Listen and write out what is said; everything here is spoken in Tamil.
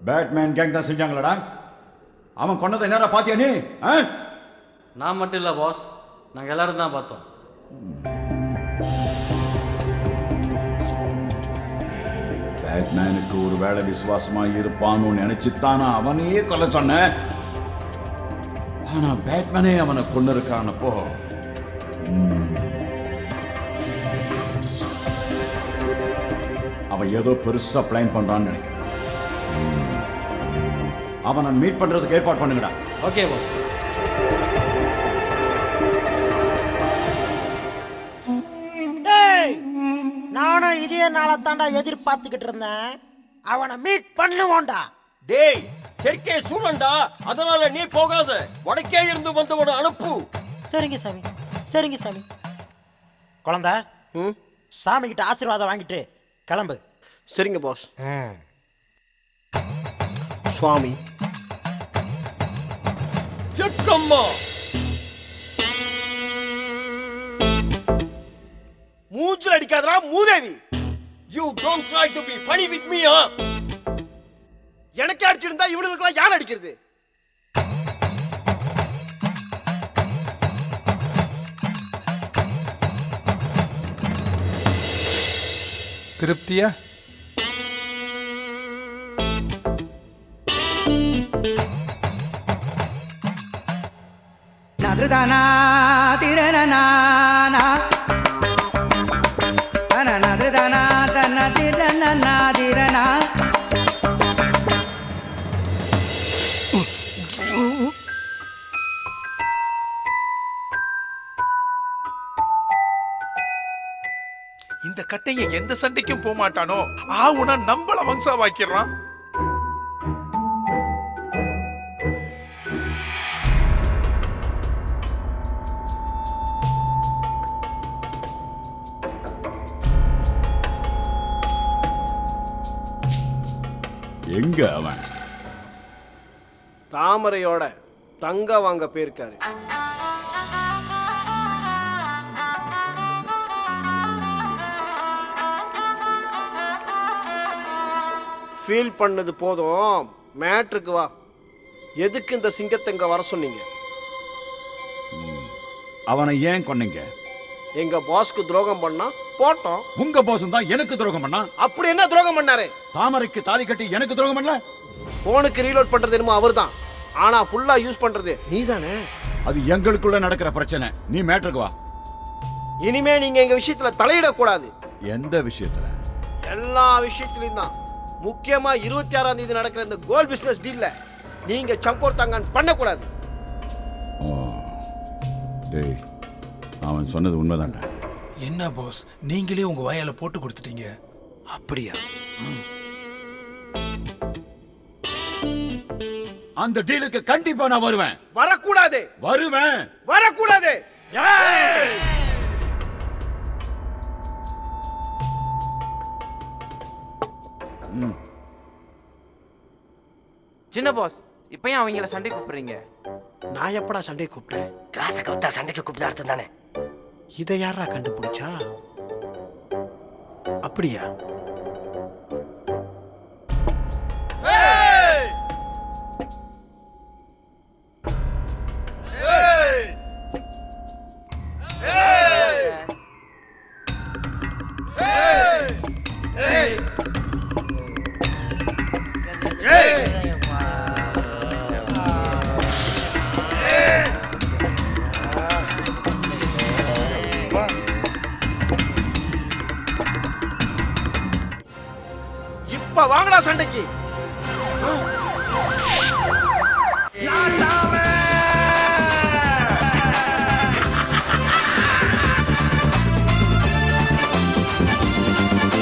Batman gang dah senjang lada. Aman kono tu enara pati ani, eh? Nama mati lah bos. Nang gelar dah bato. Batman itu urvela biswas ma yer panu ni ane citta na aman ini kalasan eh. Anak Batman ni aman kundar kan apoh. Abang yedo perusahaan plan pandan ni. Abang nak meet pandan tu airport pandan kita. Okay bos. Hey, naana ini yang nalar tanda yadir pati keterna. Abang nak meet pandan wanda. Hey, cerke sulanda, adalale ni pogas. Wadik yang itu bantu benda anupu. Seringi sami. Kalam dah? Sami kita asirwa dah wangi tre. Kalam ber. Seringi bos. स्वामी चक्कम्मा मूंछ लड़ी का दरा मूदेवी you don't try to be funny with me हाँ याने क्या चिंदा युवने लगला यान लड़ी कर दे तिरुपतिया Nadrudana tiranana na, na nadrudana tiranana tirana. Indah katanya yang dah sendiri kau poma tano, awuna nampala mangsa wakiran. எங்கே அவன்? தாமரையோட தங்க வாங்க பேர்க்காரு. ஃபீல் பண்ணது போதும் மேட்ருக்கு வா. எதுக்கு இந்த சிங்கத்தங்க வர சொன்னீங்க? அவனை ஏன் கொன்னீங்க? எங்க பாஸ்க்கு துரோகம் பண்ணா போட்டோம் உங்க பாஸ் தான் எனக்கு துரோகம் பண்ணா அப்படி என்ன துரோகம் பண்ணாரு தாமரைக்கு தாலி கட்டி எனக்கு துரோகம் பண்ணல போனுக்கு ரீலோட் பண்றது என்னமோ அவர்தான் ஆனா ஃபுல்லா யூஸ் பண்றது நீதானே அது எங்களுக்குள்ள நடக்கிற பிரச்சனை நீ மேட்டருக்கு வா இனிமே நீங்க எங்க விஷயத்துல தலையிட கூடாது எந்த விஷயத்துல எல்லா விஷயத்துலயும் தான் முக்கியமா 26ஆம் தேதி நடக்கிற இந்த கோல் பிசினஸ் டீல்ல நீங்க சம்போர் தங்கான் பண்ண கூடாது டேய் அவன் சொன்னது உண்மைதான்டா என்ன பாஸ் நீங்களே உங்க வாயால போட்டு கொடுத்துட்டீங்க அப்படியா அந்த டீலுக்கு கண்டிப்பா நான் வருவேன் வரக்கூடாது சின்ன பாஸ் இப்போ ஏன் அவங்கள சண்டை கூப்பிடுறீங்க நான் எப்படா சண்டை கூப்பிட்டேன் காசு கொடுத்தா சண்டைக்கு கூப்பிட்டா அர்த்தம் தானே இதை யாரா கண்டுபிடிச்சா அப்படியா वांगड़ा संडे की